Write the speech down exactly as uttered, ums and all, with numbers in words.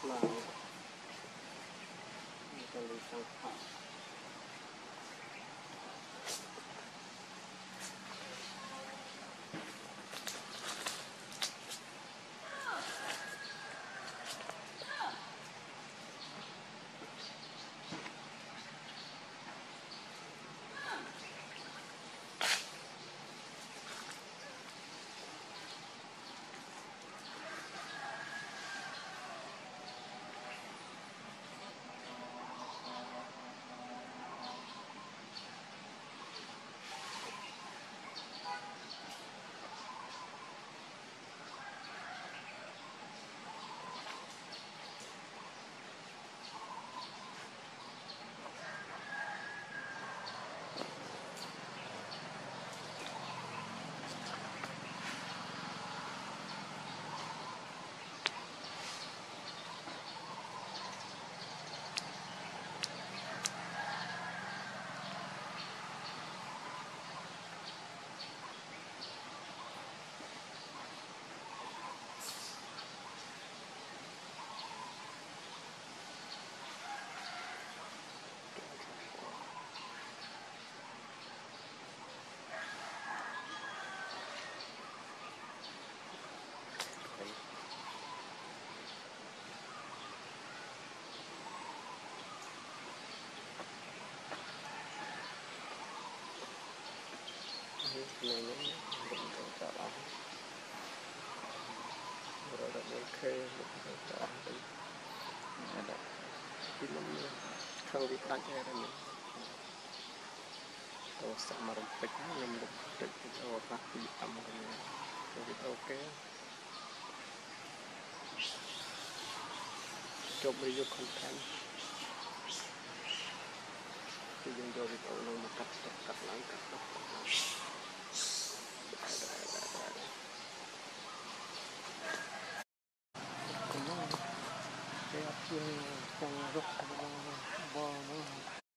flow is going to be so tough. Sebenarnya untuk mencapai berada mereka untuk mencapai ada filmnya kalau dipelajari kalau sama rempeknya yang berpikir kita warna hitam kalau kita oke coba yuk konten sejauh jauh kita ulang makat dekat langkah Hãy subscribe cho kênh Ghiền Mì Gõ Để không bỏ lỡ những video hấp dẫn